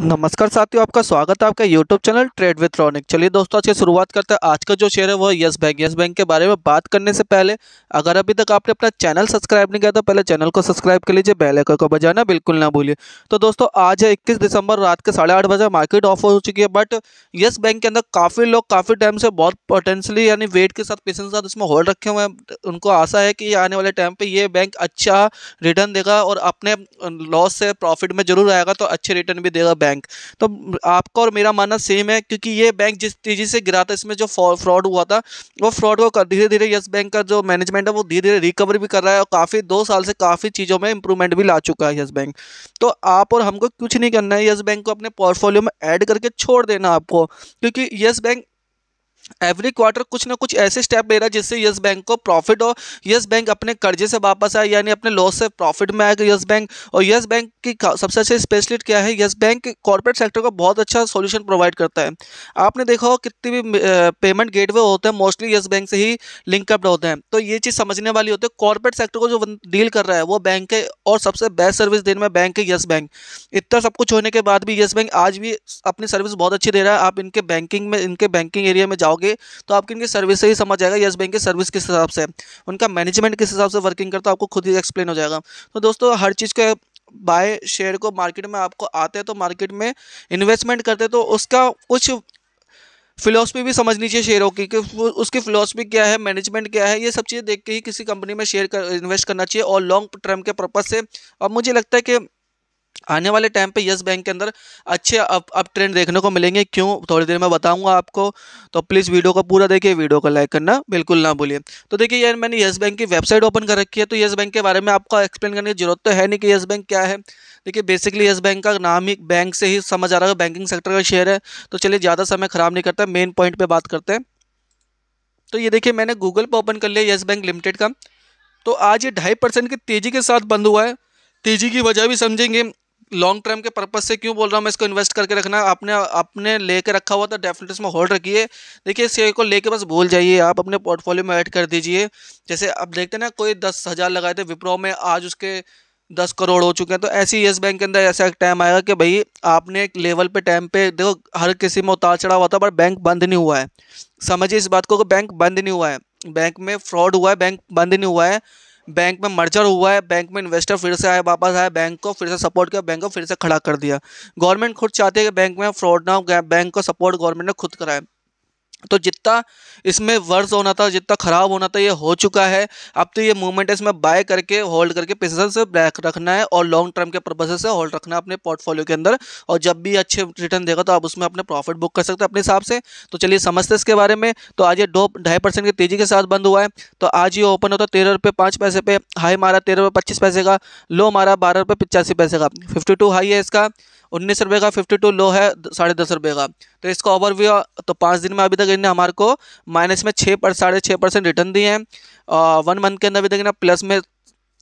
नमस्कार साथियों, आपका स्वागत है आपका YouTube channel trade with Ronik. चलिए दोस्तों, आज की शुरुआत करते हैं। आज का जो शेयर है वो यस बैंक के बारे में बात करने से पहले अगर अभी तक आपने अपना चैनल सब्सक्राइब नहीं किया तो पहले चैनल को सब्सक्राइब कर लीजिए, बेल आइकन को बजाना बिल्कुल ना भूलिए। तो दोस्तों, आज है 21 दिसंबर, रात के 8:30 बजे मार्केट ऑफ हो चुकी है, बट यस बैंक के अंदर काफ़ी लोग काफ़ी टाइम से बहुत पोटेंशली यानी वेट के साथ पेशेंस के साथ उसमें होल्ड रखे हुए हैं। उनको आशा है कि आने वाले टाइम पर ये बैंक अच्छा रिटर्न देगा और अपने लॉस से प्रॉफिट में जरूर आएगा तो अच्छे रिटर्न भी देगा। तो आपका और मेरा मानना सेम है, क्योंकि ये बैंक जिस तेजी से गिरा था इसमें जो फ्रॉड हुआ था वो फ्रॉड को धीरे धीरे यस बैंक का जो मैनेजमेंट है वो धीरे धीरे रिकवर भी कर रहा है और काफ़ी 2 साल से काफ़ी चीज़ों में इंप्रूवमेंट भी ला चुका है यस बैंक। तो आप और हमको कुछ नहीं करना है, यस बैंक को अपने पोर्टफोलियो में ऐड करके छोड़ देना आपको, क्योंकि यस बैंक एवरी क्वार्टर कुछ ना कुछ ऐसे स्टेप ले रहा है जिससे यस बैंक को प्रॉफिट हो, यस बैंक अपने कर्जे से वापस आए यानी अपने लॉस से प्रॉफिट में आएगा यस बैंक। और यस बैंक की सबसे अच्छी स्पेशलिटी क्या है, यस बैंक कॉर्पोरेट सेक्टर को बहुत अच्छा सॉल्यूशन प्रोवाइड करता है। आपने देखा हो कितने भी पेमेंट गेटवे होते हैं मोस्टली यस बैंक से ही लिंकअप होते हैं, तो ये चीज़ समझने वाली होती है। कॉर्पोरेट सेक्टर को जो डील कर रहा है वो बैंक है और सबसे बेस्ट सर्विस देने में बैंक है यस बैंक। इतना सब कुछ होने के बाद भी यस बैंक आज भी अपनी सर्विस बहुत अच्छी दे रहा है। आप इनके बैंकिंग में, इनके बैंकिंग एरिया में तो आपकी इनकी सर्विस से ही समझ आएगा यस बैंक की सर्विस किस हिसाब से, उनका मैनेजमेंट किस हिसाब से वर्किंग करता है, आपको खुद ही एक्सप्लेन हो जाएगा। तो दोस्तों, हर चीज़ के बाय शेयर को मार्केट में आपको आते हैं तो मार्केट में इन्वेस्टमेंट करते हैं तो उसका कुछ फिलॉसफी भी समझनी चाहिए शेयरों की, कि उसकी फिलॉसफी क्या है, मैनेजमेंट क्या है, ये सब चीज़ें देख के ही किसी कंपनी में शेयर इन्वेस्ट करना चाहिए और लॉन्ग टर्म के पर्पज़ से। और मुझे लगता है कि आने वाले टाइम पे यस बैंक के अंदर अच्छे अप ट्रेंड देखने को मिलेंगे, क्यों थोड़ी देर में बताऊंगा आपको। तो प्लीज़ वीडियो को पूरा देखिए, वीडियो को लाइक करना बिल्कुल ना भूलिए। तो देखिए यार, मैंने यस बैंक की वेबसाइट ओपन कर रखी है, तो यस बैंक के बारे में आपको एक्सप्लेन करने की जरूरत तो है नहीं कि यस बैंक क्या है। देखिए बेसिकली यस बैंक का नाम ही बैंक से ही समझ आ रहा है, बैंकिंग सेक्टर का शेयर है। तो चलिए ज़्यादा समय ख़राब नहीं करता, मेन पॉइंट पर बात करते हैं। तो ये देखिए मैंने गूगल पर ओपन कर लिया यस बैंक लिमिटेड का। तो आज ये 2.5% की तेज़ी के साथ बंद हुआ है। तेज़ी की वजह भी समझेंगे, लॉन्ग टर्म के पर्पज से क्यों बोल रहा हूँ मैं इसको इन्वेस्ट करके रखना। आपने अपने लेके रखा हुआ था डेफिनेटली इसमें होल्ड रखिए। देखिए शेयर को लेके बस भूल जाइए, आप अपने पोर्टफोलियो में ऐड कर दीजिए। जैसे अब देखते हैं ना, कोई 10,000 लगाए थे विप्रो में, आज उसके 10 करोड़ हो चुके हैं। तो ऐसे ही यस बैंक के अंदर ऐसा टाइम आएगा कि भाई आपने एक लेवल पे टाइम पे देखो हर किसी में उतार चढ़ाव होता है, पर बैंक बंद नहीं हुआ है। समझिए इस बात को कि बैंक बंद नहीं हुआ है, बैंक में फ्रॉड हुआ है, बैंक बंद नहीं हुआ है, बैंक में मर्जर हुआ है, बैंक में इन्वेस्टर फिर से आए, वापस आए, बैंक को फिर से सपोर्ट किया, बैंक को फिर से खड़ा कर दिया। गवर्नमेंट खुद चाहती है कि बैंक में फ्रॉड ना हो, बैंक को सपोर्ट गवर्नमेंट ने खुद कराया। तो जितना इसमें वर्ष होना था, जितना ख़राब होना था, ये हो चुका है। अब तो ये मूवमेंट है, इसमें बाय करके होल्ड करके पेशेंस से बैक रखना है और लॉन्ग टर्म के पर्पज से होल्ड रखना है अपने पोर्टफोलियो के अंदर। और जब भी अच्छे रिटर्न देगा तो आप उसमें अपने प्रॉफिट बुक कर सकते हैं अपने हिसाब से। तो चलिए समझते हैं इसके बारे में। तो आज ये 2.5% की तेज़ी के साथ बंद हुआ है। तो आज ये ओपन होता 13.05 रुपये पे, हाई मारा 13.25 रुपये का, लो मारा 12.85 रुपये का। 52 हाई है इसका, 19 रुपये का 52, लो है 10.5 रुपये का। तो इसका ओवरव्यू, तो 5 दिन में अभी तक इन्हें हमारे को माइनस में 6.5% रिटर्न दिए हैं। 1 मंथ के अंदर अभी तक इन्हें प्लस में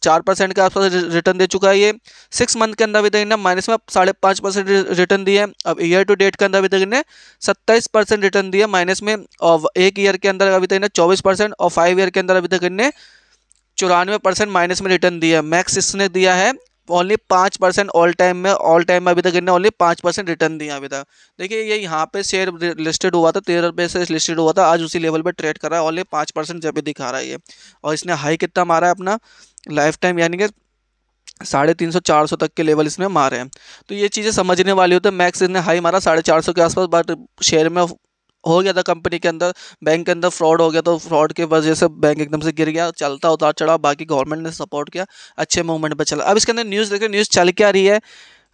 4% के आसपास रिटर्न दे चुका है ये। 6 मंथ के अंदर अभी तक इन्हें माइनस में 5.5% रिटर्न दिए हैं। अब ईयर टू डेट के अंदर अभी तक इन्हें 27% रिटर्न दिए माइनस में, और 1 ईयर के अंदर अभी तक इन्हें 24% और 5 ईयर के अंदर अभी तक इन्हें 94% माइनस में रिटर्न दिया है। मैक्स इसने दिया है ओनली 5% ऑल टाइम में अभी तक इन्हें ओनली 5% रिटर्न दिया अभी तक। देखिए ये यहाँ पे शेयर लिस्टेड हुआ था 13 रुपये से लिस्टेड हुआ था, आज उसी लेवल पे ट्रेड कर रहा है, ओनली 5% जब भी दिखा रहा है ये। और इसने हाई कितना मारा है अपना लाइफ टाइम, यानी कि 350-400 तक के लेवल इसमें मारे हैं। तो ये चीज़ें समझने वाली होती है। मैक्स इसने हाई मारा 450 के आसपास, बट शेयर में हो गया था, कंपनी के अंदर बैंक के अंदर फ्रॉड हो गया, तो फ्रॉड के वजह से बैंक एकदम से गिर गया। चलता उतार चढ़ाव, बाकी गवर्नमेंट ने सपोर्ट किया, अच्छे मूवमेंट पर चला। अब इसके अंदर न्यूज़ देखिए, न्यूज़ चल के आ रही है।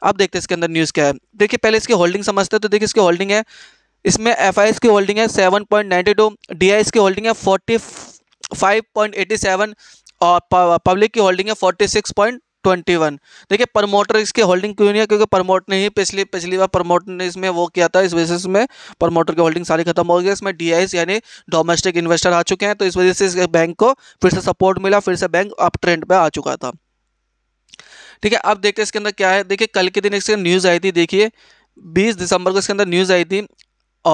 अब देखते हैं इसके अंदर न्यूज़ क्या है। देखिए पहले इसकी होल्डिंग समझते हैं। तो देखिए इसकी होल्डिंग है, इसमें एफआईएस की होल्डिंग है 7.92, डीआईएस की होल्डिंग है 45.87 और पब्लिक की होल्डिंग है 46.21। देखिए प्रमोटर इसके होल्डिंग क्यों नहीं है, क्योंकि प्रमोटर ने ही पिछली बार प्रमोटर ने इसमें वो किया था, इस वजह से इसमें प्रमोटर की होल्डिंग सारी खत्म हो गई। इसमें डीआईएस यानी डोमेस्टिक इन्वेस्टर आ चुके हैं, तो इस वजह से इस बैंक को फिर से सपोर्ट मिला, फिर से बैंक अप ट्रेंड पे आ चुका था। ठीक है, अब देखते हैं इसके अंदर क्या है। देखिए कल के दिन इसके न्यूज़ आई थी, देखिए 20 दिसंबर को इसके अंदर न्यूज़ आई थी,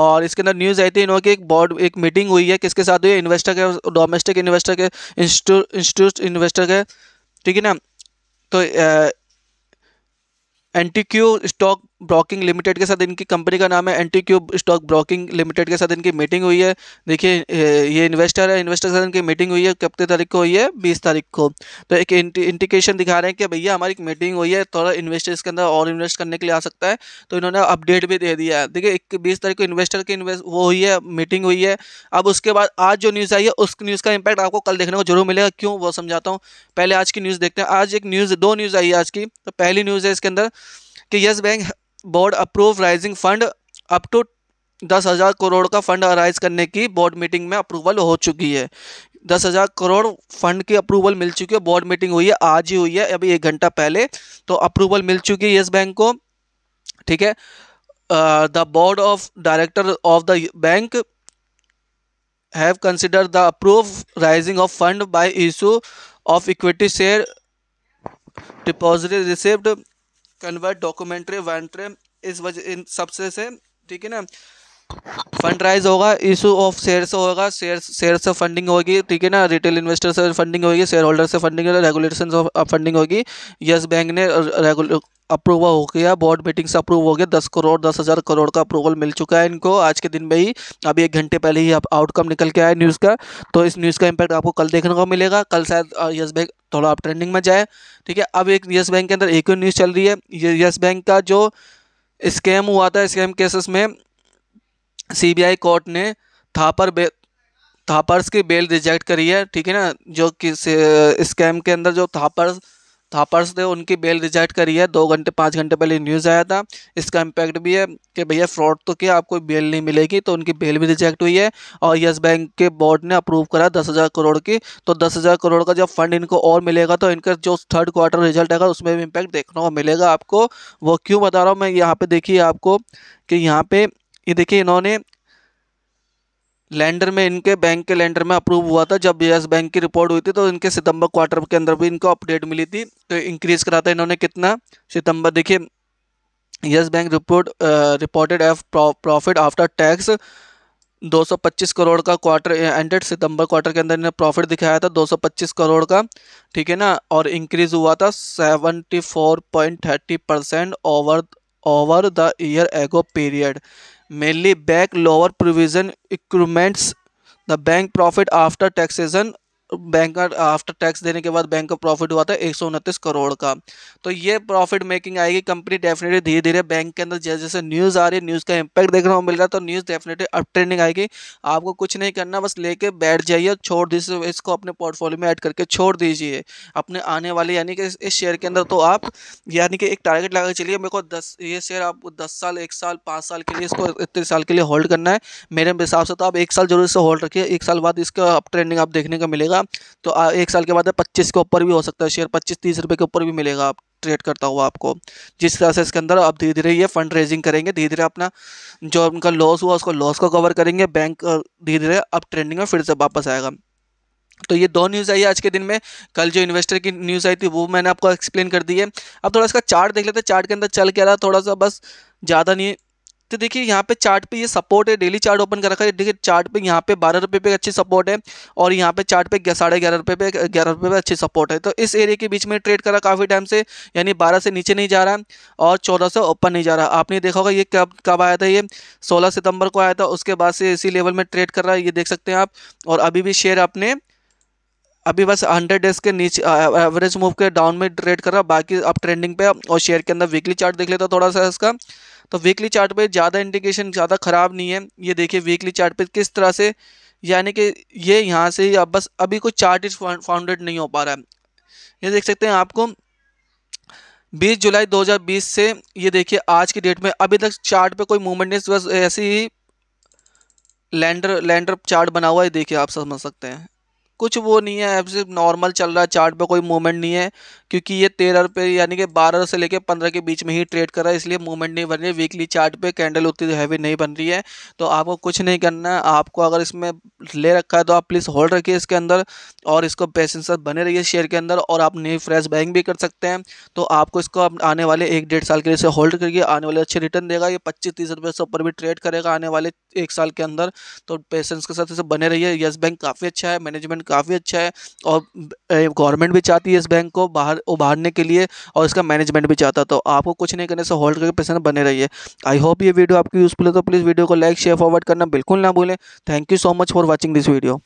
और इसके अंदर न्यूज़ आई थी इन्होंने की एक मीटिंग हुई है। किसके साथ हुई है, इन्वेस्टर के, डोमेस्टिक इन्वेस्टर के, इंस्टीट्यूट इन्वेस्टर के, ठीक है ना। तो एंटीक स्टॉक ब्रोकिंग लिमिटेड के साथ इनकी कंपनी का नाम है एंटीक स्टॉक ब्रोकिंग लिमिटेड के साथ इनकी मीटिंग हुई है। देखिए ये इन्वेस्टर है, इन्वेस्टर के साथ इनकी मीटिंग हुई है, कितने तारीख को हुई है, 20 तारीख को। तो एक इंडिकेशन दिखा रहे हैं कि भैया हमारी एक मीटिंग हुई है, थोड़ा इन्वेस्टर्स के अंदर और इन्वेस्ट करने के लिए आ सकता है। तो इन्होंने अपडेट भी दे दिया है। देखिए 20 तारीख को इन्वेस्टर की वो हुई है, मीटिंग हुई है। अब उसके बाद आज जो न्यूज़ आई है उस न्यूज़ का इंपैक्ट आपको कल देखने को जरूर मिलेगा, क्यों वो समझाता हूँ। पहले आज की न्यूज़ देखते हैं। आज एक दो न्यूज़ आई है आज की। तो पहली न्यूज़ है इसके अंदर कि yes bank board approve raising fund up to 10,000 crore का फंड राइज करने की बोर्ड मीटिंग में अप्रूवल हो चुकी है। 10,000 करोड़ फंड की अप्रूवल मिल चुकी है। बोर्ड मीटिंग हुई है, आज ही हुई है, अभी 1 घंटा पहले। तो अप्रूवल मिल चुकी है यस बैंक को, ठीक है। The board of director of the bank have considered the approve raising of fund by issue of equity share depository receipt convert documentary warranty इस वजह इन सबसे से, ठीक है ना, फंड राइज होगा। इशू ऑफ शेयर से होगा, शेयर से फंडिंग होगी, ठीक है ना। रिटेल इन्वेस्टर से फंडिंग होगी, शेयर होल्डर से फंडिंग होगी, रेगुलेशन से फंडिंग होगी। यस बैंक ने अप्रूवल हो गया, बोर्ड मीटिंग से अप्रूव हो गया। 10,000 करोड़ का अप्रूवल मिल चुका है इनको आज के दिन में ही। अभी 1 घंटे पहले ही आउटकम निकल के आया न्यूज़ का। तो इस न्यूज़ का इम्पैक्ट आपको कल देखने को मिलेगा। कल शायद यस बैंक थोड़ा आप ट्रेंडिंग में जाए, ठीक है। अब एक यस बैंक के अंदर एक और न्यूज़ चल रही है। यस बैंक का जो स्कैम हुआ था, स्कैम केसेस में सीबीआई कोर्ट ने थापर्स की बेल रिजेक्ट करी है, ठीक है ना। जो कि स्कैम के अंदर जो थापर्स थे उनकी बेल रिजेक्ट करी है। 2 घंटे 5 घंटे पहले न्यूज़ आया था। इसका इम्पैक्ट भी है कि भैया फ्रॉड तो क्या, आपको बेल नहीं मिलेगी, तो उनकी बेल भी रिजेक्ट हुई है। और यस बैंक के बोर्ड ने अप्रूव करा 10,000 करोड़ की। तो 10,000 करोड़ का जब फंड इनको और मिलेगा तो इनका जो 3rd क्वार्टर रिजल्ट आएगा उसमें भी इम्पैक्ट देखने को मिलेगा आपको। वो क्यों बता रहा हूँ मैं, यहाँ पर देखिए आपको कि यहाँ पर ये देखिए इन्होंने लैंडर में, इनके बैंक के लैंडर में अप्रूव हुआ था। जब यस बैंक की रिपोर्ट हुई थी तो इनके सितंबर क्वार्टर के अंदर भी इनको अपडेट मिली थी। तो इंक्रीज़ करा था इन्होंने कितना, सितंबर, देखिए yes bank reported F profit after tax 225 crore का क्वार्टर एंडेड। सितंबर क्वार्टर के अंदर इन्हें प्रॉफिट दिखाया था 225 करोड़ का, ठीक है ना। और इंक्रीज़ हुआ था 74.30% over the year ago period, mainly back lower provision equipments. The bank profit after taxation, bank after tax देने के बाद बैंक का प्रॉफिट हुआ था 129 करोड़ का। तो ये प्रॉफिट मेकिंग आएगी कंपनी डेफिनेटली धीरे धीरे। बैंक के अंदर जैसे जैसे न्यूज़ आ रही है, न्यूज़ का इंपैक्ट देखने को मिल रहा है, तो न्यूज़ डेफिनेटली अप ट्रेंडिंग आएगी। आपको कुछ नहीं करना, बस लेके बैठ जाइए, छोड़ दीजिए इसको, अपने पोर्टफोलियो में ऐड करके छोड़ दीजिए अपने आने वाले, यानी कि इस शेयर के अंदर। तो आप यानी कि एक टारगेट लगा के चलिए, मेरे को ये शेयर आपको 10 साल, 1 साल, 5 साल के लिए, इसको इतने साल के लिए होल्ड करना है। मेरे हिसाब से तो आप 1 साल जरूर से होल्ड रखिए। 1 साल बाद इसका अप ट्रेंडिंग आप देखने को मिलेगा। तो 1 साल के बाद 25 के ऊपर भी हो सकता है शेयर, 25-30 रुपए के ऊपर भी मिलेगा आप ट्रेड करता हुआ आपको। जिस तरह से इसके अंदर आप धीरे धीरे ये फंड रेजिंग करेंगे, धीरे धीरे अपना जो उनका लॉस हुआ उसको लॉस को कवर करेंगे। बैंक धीरे धीरे अब ट्रेंडिंग में फिर से वापस आएगा। तो ये 2 न्यूज़ आई है आज के दिन में। कल जो इन्वेस्टर की न्यूज़ आई थी वो मैंने आपको एक्सप्लेन कर दी है। अब थोड़ा इसका चार्ट देख लेते हैं, चार्ट के अंदर चल के आ रहा थोड़ा सा, बस ज़्यादा नहीं। तो देखिए यहाँ पे चार्ट पे ये सपोर्ट है, डेली चार्ट ओपन कर रखा है। देखिए चार्ट पे यहाँ पे 12 रुपये पे अच्छी सपोर्ट है, और यहाँ पे चार्ट पे 11.5 रुपये पे, 11 रुपये पे अच्छी सपोर्ट है। तो इस एरिया के बीच में ट्रेड करा काफ़ी टाइम से, यानी 12 से नीचे नहीं जा रहा और 14 से ऊपर नहीं जा रहा। आपने देखा होगा ये कब आया था, ये 16 सितंबर को आया था। उसके बाद से इसी लेवल में ट्रेड कर रहा है, ये देख सकते हैं आप। और अभी भी शेयर आपने अभी बस 100 डेज के नीचे एवरेज मूव के डाउन में ट्रेड कर रहा, बाकी अब ट्रेंडिंग पे। और शेयर के अंदर वीकली चार्ट देख लेता हूँ थोड़ा सा इसका। तो वीकली चार्ट पे ज़्यादा इंडिकेशन ज़्यादा ख़राब नहीं है। ये देखिए वीकली चार्ट पे किस तरह से, यानी कि ये यहाँ से ही अब बस अभी कोई चार्ट इस फाउंडेड नहीं हो पा रहा है। ये देख सकते हैं आपको 20 जुलाई 2020 से ये देखिए आज की डेट में अभी तक चार्ट पे कोई मूवमेंट नहीं, बस ऐसे ही लैंडर चार्ट बना हुआ है। देखिए आप समझ सकते हैं कुछ वो नहीं है, अब सिर्फ नॉर्मल चल रहा है, चार्ट पे कोई मूवमेंट नहीं है। क्योंकि ये 13 रुपये यानी कि 12 से लेकर 15 के बीच में ही ट्रेड कर रहा है, इसलिए मूवमेंट नहीं बन रही है। वीकली चार्ट पे कैंडल उतनी हैवी नहीं बन रही है। तो आपको कुछ नहीं करना है, आपको अगर इसमें ले रखा है तो आप प्लीज़ होल्ड रखिए इसके अंदर, और इसको पेशेंस से बने रहिए शेयर के अंदर। और आप नई फ्रेश बाइंग भी कर सकते हैं। तो आपको इसको आप आने वाले 1-1.5 साल के लिए होल्ड करिए, आने वाले अच्छे रिटर्न देगा। ये 25-30 रुपये से ऊपर भी ट्रेड करेगा आने वाले एक साल के अंदर। तो पेशेंस के साथ इसे बने रहिए। यस बैंक काफ़ी अच्छा है, मैनेजमेंट काफ़ी अच्छा है और गवर्नमेंट भी चाहती है इस बैंक को बाहर उभारने के लिए और इसका मैनेजमेंट भी चाहता। तो आपको कुछ नहीं करने से होल्ड करके पेशेंस बने रहिए। आई होप ये वीडियो आपकी यूजफुल है, तो प्लीज़ वीडियो को लाइक शेयर फॉरवर्ड करना बिल्कुल ना भूलें। Thank you so much for watching this video.